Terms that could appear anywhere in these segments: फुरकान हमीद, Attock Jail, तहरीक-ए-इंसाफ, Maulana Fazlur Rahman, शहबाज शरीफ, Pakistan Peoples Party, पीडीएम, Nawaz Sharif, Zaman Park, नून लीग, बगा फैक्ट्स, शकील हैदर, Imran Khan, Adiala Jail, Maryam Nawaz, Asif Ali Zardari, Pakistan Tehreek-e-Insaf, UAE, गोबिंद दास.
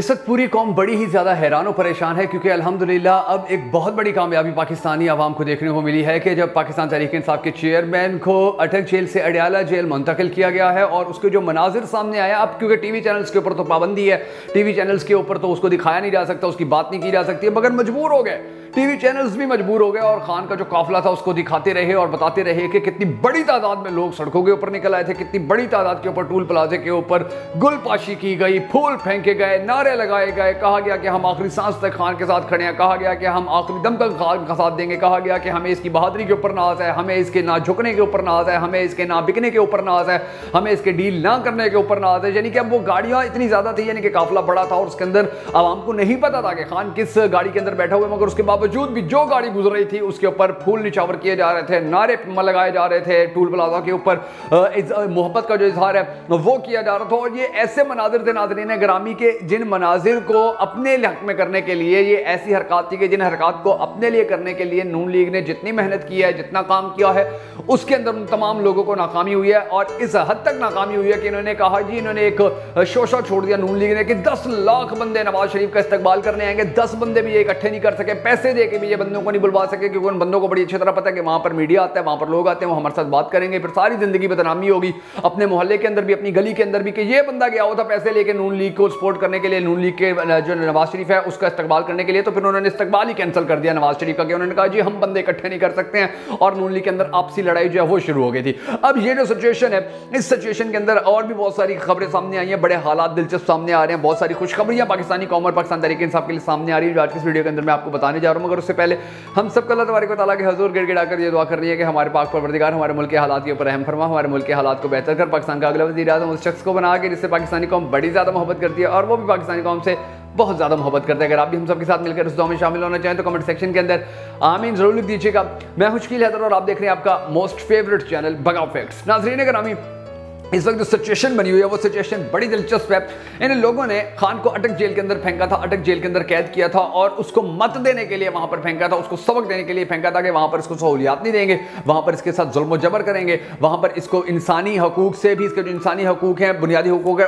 इस वक्त पूरी कौम बड़ी ही ज़्यादा हैरान और परेशान है, क्योंकि अल्हम्दुलिल्लाह अब एक बहुत बड़ी कामयाबी पाकिस्तानी आवाम को देखने को मिली है कि जब पाकिस्तान तहरीक-ए-इंसाफ के चेयरमैन को अटक जेल से अडियाला जेल मुंतकिल किया गया है और उसके जो मनाजिर सामने आया, अब क्योंकि टीवी चैनल्स के ऊपर तो पाबंदी है, टीवी चैनल्स के ऊपर तो उसको दिखाया नहीं जा सकता, उसकी बात नहीं की जा सकती है, मगर मजबूर हो गए, टीवी चैनल्स भी मजबूर हो गए और खान का जो काफिला था उसको दिखाते रहे और बताते रहे कि कितनी बड़ी तादाद में लोग सड़कों के ऊपर निकल आए थे, कितनी बड़ी तादाद के ऊपर टोल प्लाजा के ऊपर गुलपाशी की गई, फूल फेंके गए, नारे लगाए गए, कहा गया कि हम आखिरी सांस तक खान के साथ खड़े हैं, कहा गया कि हम आखिरी दम तक खान का साथ देंगे, कहा गया कि हमें इसकी बहादुरी के ऊपर नाज है, हमें इसके ना झुकने के ऊपर नाज है, हमें इसके ना बिकने के ऊपर नाज है, हमें इसके डील ना करने के ऊपर नाज है। यानी कि अब वो गाड़ियाँ इतनी ज़्यादा थी, यानी कि काफिला बड़ा था और उसके अंदर आवाम को नहीं पता था कि खान किस गाड़ी के अंदर बैठा हुआ, मगर उसके बावजूद भी जो गाड़ी गुजर रही थी उसके ऊपर फूल निचावर किए जा रहे थे, नारे लगाए जा रहे थे, टोल प्लाजा के ऊपर मोहब्बत का जो इजहार है वो किया जा रहा था। और ये ऐसे मनाजिर थे नाज़रीन ग्रामी के जिन मनाजिर को अपने हक में करने के लिए, ये ऐसी हरकत थी कि जिन हरकत को अपने लिए करने के लिए नून लीग ने जितनी मेहनत की है, जितना काम किया है, उसके अंदर तमाम लोगों को नाकामी हुई है। और इस हद तक नाकामी हुई है कि इन्होंने कहा जी, इन्होंने एक शोशा छोड़ दिया नून लीग ने कि 10 लाख बंदे नवाज शरीफ का इस्तकबाल करने आएंगे, 10 बंदे भी ये इकट्ठे नहीं कर सके, पैसे दे के भी ये बंदों को नहीं बुलवा सके, क्योंकि उन बंदों को बड़ी अच्छी तरह पता है कि वहां पर मीडिया आता है, वहां पर लोग आते हैं, वो हमारे साथ बात करेंगे, फिर सारी जिंदगी बदनामी होगी अपने मोहल्ले के अंदर भी, अपनी गली के अंदर भी, कि ये बंदा गया होता पैसे लेके नून लीग को सपोर्ट करने के लिए, नून लीग के जो नवाज शरीफ है उसका इस्तकबाल करने के लिए। तो फिर उन्होंने इस्तकबाल ही कैंसिल कर दिया नवाज शरीफ का, कि उन्होंने कहा जी हम बंदे इकट्ठे नहीं कर सकते हैं, और नून लीग के अंदर आपसी लड़ाई जो है वो शुरू हो गई थी। अब ये जो सिचुएशन है, इस सिचुएशन के अंदर और भी बहुत सारी खबरें सामने आई हैं, बड़े हालात दिलचस्प सामने आ रहे हैं, बहुत सारी खुशखबरियां पाकिस्तानी कौम और पाकिस्तान तहरीक-ए-इंसाफ के लिए सामने आ रही है, जो आज की इस वीडियो के अंदर मैं आपको बताने जा रहा हूं। मगर उससे पहले हम सबको अल्लाह तबारक व तआला के हुजूर गिड़गिड़ाकर ये दुआ करनी है कि हमारे पाक परवरदिगार हमारे मुल्क के हालात के ऊपर रहम फरमा, हमारे मुल्क के हालात को बेहतर कर, पाकिस्तान का अगला वज़ीर आज़म उस शख्स को बना के जिससे पाकिस्तानी कौम बड़ी ज़्यादा मोहब्बत करती है और वो भी पाकिस्तानी कौम से बहुत ज़्यादा मोहब्बत करते हैं। अगर आप भी हम सबके साथ मिलकर उस दुआ में शामिल होना चाहें तो कमेंट सेक्शन के अंदर आमीन जरूर लिख दीजिएगा। मैं हूं शकील हैदर और आप देख रहे हैं आपका मोस्ट फेवरेट चैनल बगा फैक्ट्स। नाज़रीन गिरामी, इस वक्त जो सिचुएशन बनी हुई है वो सिचुएशन बड़ी दिलचस्प है। इन लोगों ने खान को अटक जेल के अंदर फेंका था, अटक जेल के अंदर कैद किया था और उसको मत देने के लिए वहां पर फेंका था, उसको सबक देने के लिए फेंका था कि वहां पर इसको सहूलियात नहीं देंगे, वहां पर इसके साथ जुल्म जबर करेंगे, वहां पर इसको इंसानी हकूक से भी, इसके जो इंसानी हकूक हैं, बुनियादी हकूक हैं,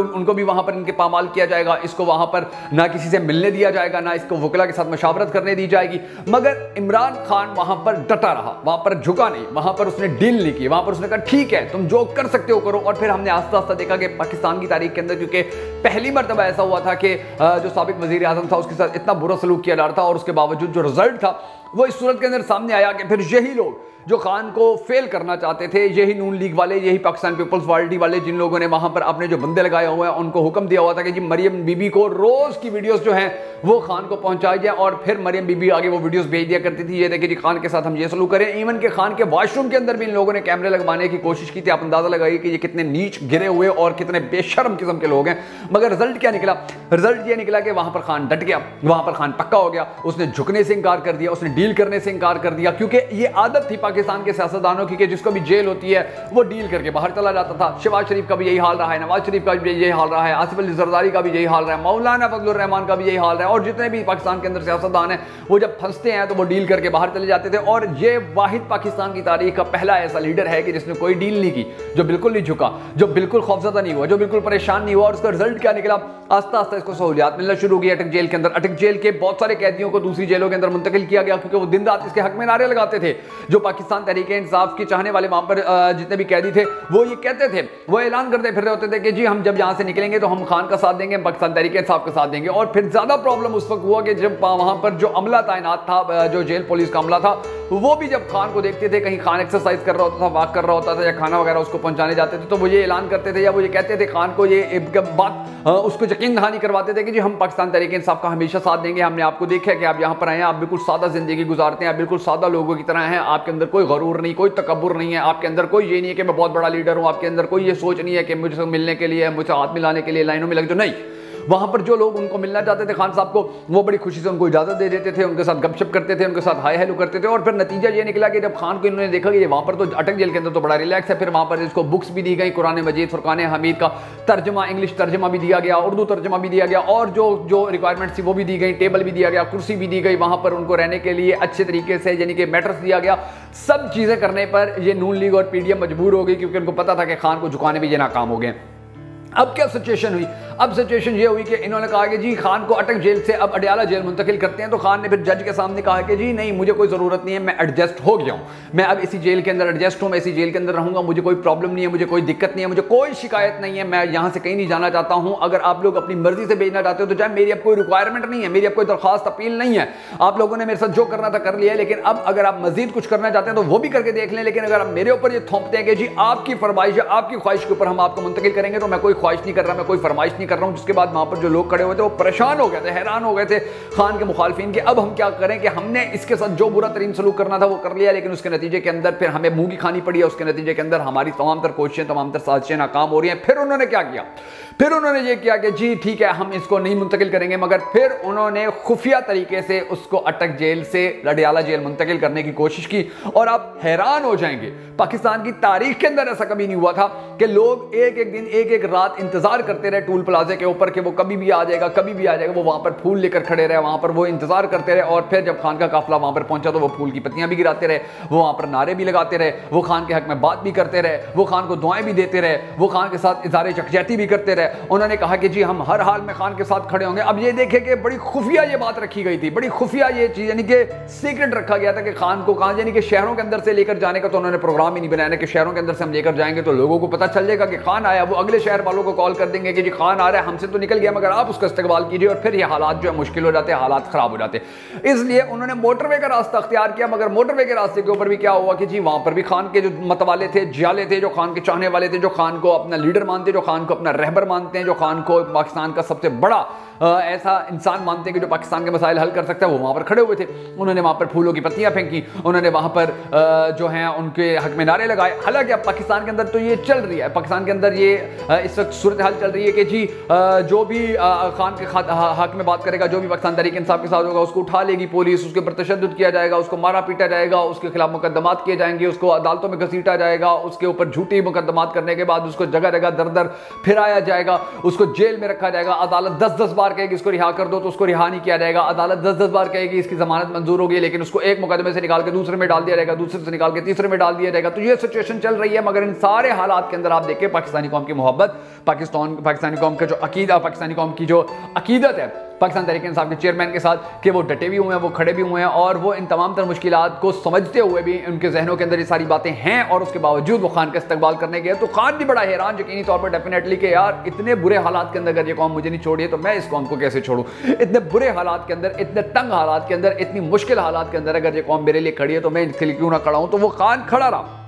उनको भी वहां पर इनके पामाल किया जाएगा, इसको वहां पर ना किसी से मिलने दिया जाएगा, ना इसको वकला के साथ मशावरत करने दी जाएगी। मगर इमरान खान वहां पर डटा रहा, वहां पर झुका नहीं, वहां पर उसने डील नहीं की, वहां पर उसने कहा ठीक है तुम जो कर सकते करो। और फिर हमने आस्ता आस्ता देखा कि पाकिस्तान की तारीख के अंदर, क्योंकि पहली मरतबा ऐसा हुआ था कि जो साबिक वजीर आजम था उसके साथ इतना बुरा सलूक किया जा रहा था और उसके बावजूद जो रिजल्ट था वो इस सूरत के अंदर सामने आया कि फिर यही लोग जो खान को फेल करना चाहते थे, यही नून लीग वाले, यही पाकिस्तान पीपल्स पार्टी वाले, जिन लोगों ने वहां पर अपने जो बंदे लगाए हुए हैं उनको हुक्म दिया हुआ था कि जी मरियम बीबी को रोज़ की वीडियोस जो हैं वो खान को पहुंचाई जाए, और फिर मरियम बीबी आगे वो वीडियोस भेज दिया करती थी, ये देखिए जी खान के साथ हम ये सलूक करें। इवन के खान के वाशरूम के अंदर भी इन लोगों ने कैमरे लगवाने की कोशिश की थी। आप अंदाज़ा लगाइए कि ये कितने नीच गिरे हुए और कितने बेशर्म किस्म के लोग हैं। मगर रिजल्ट क्या निकला? रिजल्ट ये निकला कि वहाँ पर खान डट गया, वहाँ पर खान पक्का हो गया, उसने झुकने से इनकार कर दिया, उसने डील करने से इनकार कर दिया, क्योंकि ये आदत थी पाकिस्तान के सियासतदानों की कि जिसको भी जेल होती है वो डील करके बाहर चला जाता था। शहबाज शरीफ का भी यही हाल रहा है, नवाज शरीफ का भी यही हाल रहा है, आसिफ अली जरदारी का भी यही हाल रहा है, मौलाना फजलुर रहमान का भी यही हाल रहा है, और जितने भी पाकिस्तान के अंदर सियासतदान हैं वो जब फंसते हैं तो वो डील करके बाहर चले जाते थे। और ये वाहिद पाकिस्तान की तारीख का पहला ऐसा लीडर है कि जिसने कोई डील नहीं की, जो बिल्कुल नहीं झुका, जो बिल्कुल खौफजदा नहीं हुआ, जो बिल्कुल परेशान नहीं हुआ। और उसका रिजल्ट क्या निकला? आस्ता आस्ता इसको सहूलियात मिलना शुरू हो गई अटक जेल के अंदर। अटक जेल के बहुत सारे कैदियों को दूसरी जेलों के अंदर मुंतकिल किया गया, क्योंकि वो दिन रात इसके हक में नारे लगाते थे। जो पाकिस्तान तहरीक-ए-इंसाफ के चाहने वाले वहां पर जितने भी कैदी थे वो ये कहते थे, वो ऐलान करते फिर रहे होते थे कि जी हम जब यहां से निकलेंगे तो हम खान का साथ देंगे, पाकिस्तान तहरीक-ए-इंसाफ का साथ देंगे। और फिर ज्यादा प्रॉब्लम उस वक्त हुआ कि जब वहां पर जो अमला तैनात था, जो जेल पुलिस का अमला था, वो भी जब खान को देखते थे कहीं खान एक्सरसाइज कर रहा होता था, वॉक कर रहा होता था, या खाना वगैरह उसको पहुंचाने जाते थे, तो वो ये ऐलान करते थे या वो ये कहते थे खान को, ये बात उसको यकीन दहानी करवाते थे कि जी हम पाकिस्तान तहरीक-ए-इंसाफ का हमेशा साथ देंगे, हमने आपको देखा है कि आप यहाँ पर आए हैं, आप बिल्कुल सादा जिंदगी गुजारते हैं, आप बिल्कुल सादा लोगों की तरह हैं, आपके अंदर कोई गरूर नहीं, कोई तकब्बुर नहीं है, आपके अंदर कोई ये नहीं है कि मैं बहुत बड़ा लीडर हूँ, आपके अंदर कोई ये सोच नहीं है कि मुझसे मिलने के लिए, मुझसे हाथ मिलाने के लिए लाइनों में लग जाओ। नहीं, वहाँ पर जो लोग उनको मिलना चाहते थे खान साहब को, वो बड़ी खुशी से उनको इजाज़त दे देते थे, उनके साथ गपशप करते थे, उनके साथ हाय हेलो करते थे। और फिर नतीजा ये निकला कि जब खान को इन्होंने देखा कि ये वहाँ पर तो अटक जेल के अंदर तो बड़ा रिलैक्स है, फिर वहाँ पर इसको बुक्स भी दी गई, कुरान मजीद, फुरकान हमीद का तर्जमा, इंग्लिश तर्जमा भी दिया गया, उर्दू तर्जमा भी दिया गया, और जो जो रिक्वायरमेंट्स थी वो भी दी गई, टेबल भी दिया गया, कुर्सी भी दी गई वहाँ पर उनको रहने के लिए अच्छे तरीके से, यानी कि मैटर्स दिया गया। सब चीज़ें करने पर ये नून लीग और पीडीएम मजबूर हो गई, क्योंकि उनको पता था कि खान को झुकाने में ये नाकाम हो गए। अब क्या सिचुएशन हुई? अब सिचुएशन ये हुई कि इन्होंने कहा कि जी खान को अटक जेल से अब अडियाला जेल मुंतकिल करते हैं। तो खान ने फिर जज के सामने कहा कि जी नहीं, मुझे कोई ज़रूरत नहीं है, मैं एडजस्ट हो गया हूँ, मैं अब इसी जेल के अंदर एडजस्ट हूँ, मैं इसी जेल के अंदर रहूँगा, मुझे कोई प्रॉब्लम नहीं है, मुझे कोई दिक्कत नहीं है, मुझे कोई शिकायत नहीं है, मैं यहाँ से कहीं नहीं जाना चाहता हूँ। अगर आप लोग अपनी मर्जी से भेजना चाहते हो तो चाहे, मेरी अब कोई रिक्वायरमेंट नहीं है, मेरी अब कोई दरख्वास्त अपील नहीं है, आप लोगों ने मेरे साथ जो करना था कर लिया है, लेकिन अब अगर आप मजीद कुछ करना चाहते हैं तो वो भी करके देख लें, लेकिन अगर आप मेरे ऊपर ये थोपते हैं कि जी आपकी फरमाइश है, आपकी ख्वाहिश के ऊपर हम आपको मुंतकिल करेंगे, तो मैं कोई ख्वाहिश नहीं कर रहा, मैं कोई फरमाइश नहीं कर रहा हूं। जिसके बाद वहां पर जो लोग खड़े हुए थे वो परेशान हो गए थे, हैरान हो गए थे खान के मुखालफिन के, अब हम क्या करें कि हमने इसके साथ जो बुरा तरीन सलूक करना था वो कर लिया, लेकिन उसके नतीजे के अंदर फिर हमें मुंह की खानी पड़ी है, उसके नतीजे के अंदर हमारी तमाम तर कोशिशें, तमाम तर साजिशें नाकाम हो रही हैं। फिर उन्होंने क्या किया, फिर उन्होंने ये किया कि जी ठीक है, हम इसको नहीं मुंतकिल करेंगे, मगर फिर उन्होंने खुफिया तरीके से उसको अटक जेल से अडियाला जेल मुंतकिल करने की कोशिश की। और आप हैरान हो जाएंगे, पाकिस्तान की तारीख के अंदर ऐसा कभी नहीं हुआ था कि लोग एक एक दिन, एक एक रात इंतजार करते रहे टोल प्लाजे के ऊपर कि वो कभी भी आ जाएगा, कभी भी आ जाएगा। वो वहां पर फूल लेकर खड़े रहे, वहां पर वो इंतजार करते रहे, और फिर जब खान का काफिला वहां पर पहुंचा तो वो फूल की पत्तियां भी गिराते रहे, वो वहां पर नारे भी लगाते रहे, वो खान के हक में बात भी करते रहे, वो खान को दुआएं भी देते रहे, वो खान के साथ इजहार यकजहती भी करते रहे। उन्होंने कहा कि जी हम हर हाल में खान के साथ खड़े होंगे। अब ये देखे कि बड़ी खुफिया ये बात रखी गई थी, बड़ी खुफिया ये चीज, यानी कि सीक्रेट रखा गया था कि खान को कहां, यानी कि शहरों के अंदर से लेकर जाने का तो उन्होंने प्रोग्राम ही नहीं बनाया कि शहरों के अंदर से हम लेकर जाएंगे तो लोगों को पता चल जाएगा कि खान आया, वो अगले शहर वालों को कॉल कर देंगे कि जी खान आ रहा है, हमसे तो निकल गया मगर आप उसका इस्तेमाल कीजिए, और फिर ये हालात जो है मुश्किल हो जाते हैं, हालात खराब हो जाते हैं। इसलिए उन्होंने मोटरवे का रास्ता अख्तियार किया, मगर मोटरवे के रास्ते के ऊपर भी क्या हुआ कि जी वहां पर भी खान के जो मतवाले थे, जियाले थे, जो खान के चाहने वाले थे, जो खान को अपना लीडर मानते, जो खान को अपना रहबर मानते हैं, जो खान को पाकिस्तान का सबसे बड़ा ऐसा इंसान मानते हैं कि जो पाकिस्तान के मसाइल हल कर सकता है, वो वहां पर खड़े हुए थे। उन्होंने वहां पर फूलों की पत्तियां फेंकी, उन्होंने वहां पर जो है उनके हक में नारे लगाए। हालांकि अब पाकिस्तान के अंदर तो ये चल रही है, पाकिस्तान के अंदर ये इस वक्त सूरत हाल चल रही है कि जी जो भी खान के हक में बात करेगा, जो भी पाकिस्तान तहरीक इंसाफ के साथ होगा, उसको उठा लेगी पुलिस, उसके ऊपर तशद्दुद किया जाएगा, उसको मारा पीटा जाएगा, उसके खिलाफ मुकदमात किए जाएंगे, उसको अदालतों में घसीटा जाएगा, उसके ऊपर झूठी मुकदमात करने के बाद उसको जगह जगह दर दर फिराया जाएगा, उसको जेल में रखा जाएगा। अदालत 10-10 बार कहेगी इसको रिहा कर दो तो उसको रिहा नहीं किया जाएगा, अदालत 10-10 बार कहेगी इसकी जमानत मंजूर होगी, लेकिन उसको एक मुकदमे से निकाल के दूसरे में डाल दिया जाएगा, दूसरे से निकाल के तीसरे में डाल दिया जाएगा। तो ये सिचुएशन चल रही है, मगर इन सारे हालात के अंदर आप देखिए पाकिस्तानी कौम की मोहब्बत, पाकिस्तानी कौम का जो अकीदा, पाकिस्तानी कौम की जो अकीदत है पाकिस्तान तहरीक इंसाफ के चेयरमैन के साथ, कि वो डटे भी हुए हैं, वो खड़े भी हुए हैं, और वो इन तमाम तर मुश्किलात को समझते हुए भी उनके जहनों के अंदर ये सारी बातें हैं, और उसके बावजूद वो खान का इस्तकबाल करने गए। तो खान भी बड़ा हैरान यकीनी तौर पर डेफिनेटली कि यार इतने बुरे हालात के अंदर अगर ये कौम मुझे नहीं छोड़ी है तो मैं इस कौम को कैसे छोड़ूँ, इतने बुरे हालात के अंदर, इतने तंग हालात के अंदर, इतनी मुश्किल हालात के अंदर अगर ये कौम मेरे लिए खड़ी है तो मैं इनके लिए क्यों ना खड़ा हूँ। तो वो खान खड़ा रहा,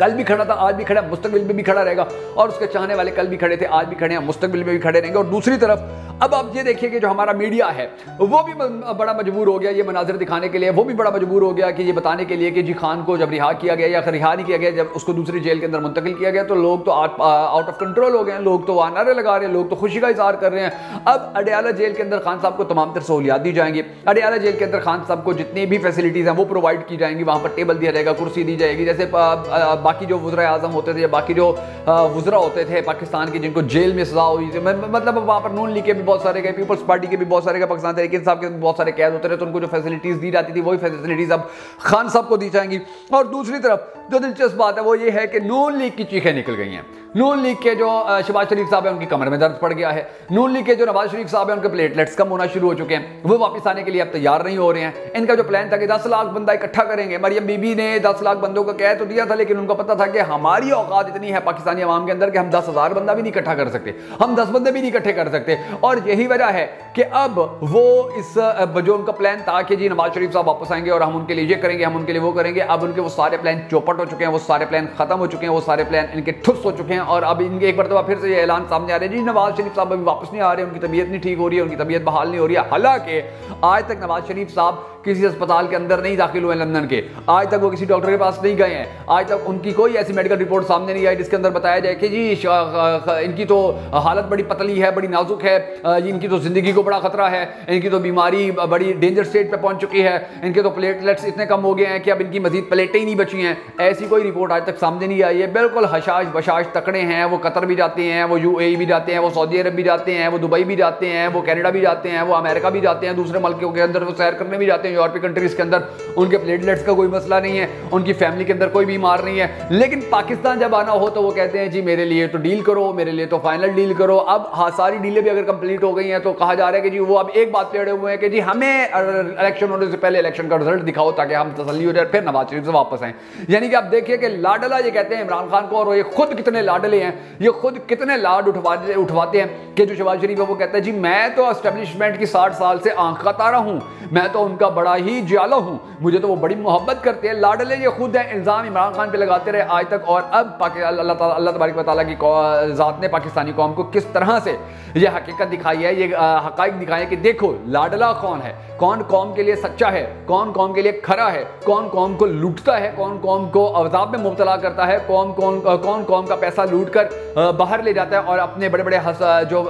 कल भी खड़ा था, आज भी खड़ा, मुस्तकबिल में भी खड़ा रहेगा, और उसके चाहने वाले कल भी खड़े थे, आज भी खड़े हैं, मुस्तकबिल में भी खड़े रहेंगे। और दूसरी तरफ अब आप ये देखिए कि जो हमारा मीडिया है वो भी बड़ा मजबूर हो गया ये मनाजिर दिखाने के लिए, वो भी बड़ा मजबूर हो गया कि ये बताने के लिए कि जी खान को जब रिहा किया गया या रिहा नहीं किया गया, जब उसको दूसरी जेल के अंदर मुंतकिल किया गया तो लोग तो आउट ऑफ कंट्रोल हो गए हैं, लोग तो वहाँ नारे लगा रहे हैं, लोग तो खुशी का इजहार कर रहे हैं। अब अडियाला जेल के अंदर खान साहब को तमाम तर सहूलियात दी जाएंगी, अडियाला जेल के अंदर खान साहब को जितनी भी फैसिलिटीज़ हैं वो प्रोवाइड की जाएंगी, वहाँ पर टेबल दिया जाएगा, कुर्सी दी जाएगी, जैसे बाकी जो वज़ीर आज़म होते थे या बाकी जो वज़ीरा होते थे पाकिस्तान के जिनको जेल में सजा हुई थी, मतलब वहाँ पर नून लीग के भी बहुत सारे गए, पीपल्स पार्टी के भी बहुत सारे गए, पाकिस्तान तहरीक इंसाफ के बहुत सारे कैद होते थे, तो उनको जो फैसिलिटीज़ दी जाती थी वही फैसिलिटीज़ अब खान साहब को दी जाएंगी। और दूसरी तरफ जो दिलचस्प बात है वो ये है कि नून लीग की चीखें निकल गई हैं, नून लीग के जो शहबाज शरीफ साहब हैं उनकी कमर में दर्द पड़ गया है, नून लीग के जो नवाज शरीफ साहब हैं उनके प्लेटलेट्स कम होना शुरू हो चुके हैं, वो वापस आने के लिए अब तैयार नहीं हो रहे हैं। इनका जो प्लान था कि 10 लाख बंदा इकट्ठा करेंगे, मरियम बीबी ने 10 लाख बंदों का कह तो दिया था, लेकिन उनको पता था कि हमारी औकात इतनी है पाकिस्तानी अवाम के अंदर कि हम 10,000 बंदा भी नहीं इकट्ठा कर सकते, हम 10 बंदे भी नहीं इकट्ठे कर सकते। और यही वजह है कि अब वो इस जो उनका प्लान था कि जी नवाज शरीफ साहब वापस आएंगे और हम उनके लिए ये करेंगे, हम उनके लिए वो करेंगे, अब उनके वो सारे प्लान चौपट हो चुके हैं, वो सारे प्लान खत्म हो चुके हैं, वो सारे प्लान इनके ठुस हो चुके हैं। और अब इनके एक मरतबा फिर से ये ऐलान सामने आ रहे हैं जी नवाज शरीफ साहब अभी वापस नहीं आ रहे, उनकी तबीयत नहीं ठीक हो रही है, उनकी तबीयत बहाल नहीं हो रही है। हालांकि आज तक नवाज शरीफ साहब किसी अस्पताल के अंदर नहीं दाखिल हुए लंदन के, आज तक वो किसी डॉक्टर के पास नहीं गए हैं, आज तक उनकी कोई ऐसी मेडिकल रिपोर्ट सामने नहीं आई जिसके अंदर बताया जाए कि जी इनकी तो हालत बड़ी पतली है, बड़ी नाजुक है, इनकी तो ज़िंदगी को बड़ा खतरा है, इनकी तो बीमारी बड़ी डेंजर स्टेट पर पहुंच चुकी है, इनके तो प्लेटलेट्स इतने कम हो गए हैं कि अब इनकी मजीद प्लेटें ही नहीं बची हैं। ऐसी कोई रिपोर्ट आज तक सामने नहीं आई है, बिल्कुल हशाश बशाश तकड़े हैं, वो कतर भी जाते हैं, वो UAE भी जाते हैं, वो सऊदी अरब भी जाते हैं, वो दुबई भी जाते हैं, वो कैनेडा भी जाते हैं, वो अमेरिका भी जाते हैं, दूसरे मुल्कों के अंदर वो सैर करने भी जाते हैं, यूरोपीय कंट्रीज के अंदर उनके प्लेटलेट्स का कोई मसला नहीं है, उनकी फैमिली के अंदर कोई बीमार नहीं है, लेकिन पाकिस्तान जब आना हो तो वो कहते हैं जी मेरे लिए तो डील करो, मेरे लिए तो फाइनल डील करो। अब हाँ, सारी डीलें भी अगर कंप्लीट हो गई हैं तो कहा जा रहा है कि जी वो अब एक बात पे अड़े हुए हैं कि जी हमें इलेक्शन होने से पहले इलेक्शन का रिजल्ट दिखाओ ताकि हम तसल्ली हो जाए, फिर नवाज शरीफ से वापस आएँ। यानी कि आप देखिए कि लाडला ये कहते हैं इमरान खान को, और ये खुद कितने लाडले हैं, ये खुद कितने लाड उठवाते हैं कि जो शहबाज शरीफ है वो कहता है जी मैं तो एस्टेब्लिशमेंट की 60 साल से आंख का तारा हूं, मैं तो उनका बड़ा ही ज्याला हूं, मुझे तो वो बड़ी मोहब्बत करते हैं। लाडले ये खुद है, इल्जाम इमरान खान पे लगाते रहे आज तक। और अब अल्लाह तबारक व तआला की जात ने पाकिस्तानी कौम को किस तरह से ये हकीकत दिखाई है, ये हकाइक दिखाए कि देखो लाडला कौन है, कौन कौम के लिए सच्चा है, कौन कौम के लिए खरा है, कौन कौम को लूटता है, कौन कौम को अजाब में मुबतला करता है, कौन कौम का पैसा लूट कर बाहर ले जाता है और अपने बड़े बड़े जो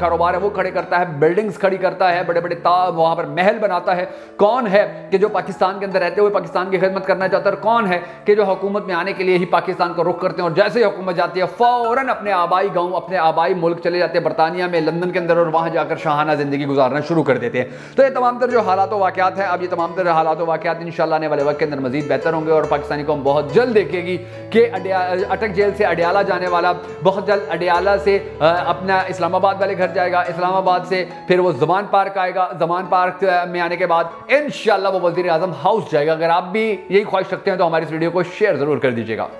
कारोबार है वो खड़े करता है, बिल्डिंग्स खड़ी करता है, बड़े बड़े वहां पर महल बनाता है। कौन है कि जो पाकिस्तान के अंदर रहते हुए पाकिस्तान की खिदमत करना चाहता है, और कौन है कि जो हुकूमत में आने के लिए ही पाकिस्तान को रुख करते हैं और जैसे ही हुकूमत जाती है फौरन अपने आबाई गाँव, अपने आबाई मुल्क चले जाते हैं, बरतानिया में, लंदन के अंदर, और वहां जाकर शाहाना जिंदगी गुजारना शुरू कर देते हैं। तो ये तमाम तरह जो हालात वाक़यात हैं, अब ये तमाम तरह हालात वाक़यात इंशाल्लाह आने वाले वक्त के अंदर मजीद बेहतर होंगे और पाकिस्तानी कौम बहुत जल्द देखेगी कि अटक जेल से अडियाला जाने वाला बहुत जल्द अडियाला से अपना इस्लामाबाद वाले घर जाएगा, इस्लामाबाद से फिर वो ज़मान पार्क आएगा, ज़मान पार्क में आने के बाद इंशाल्लाह वो वज़ीर-ए-आज़म हाउस जाएगा। अगर आप भी यही ख्वाहिश रखते हैं तो हमारी इस वीडियो को शेयर ज़रूर कर दीजिएगा।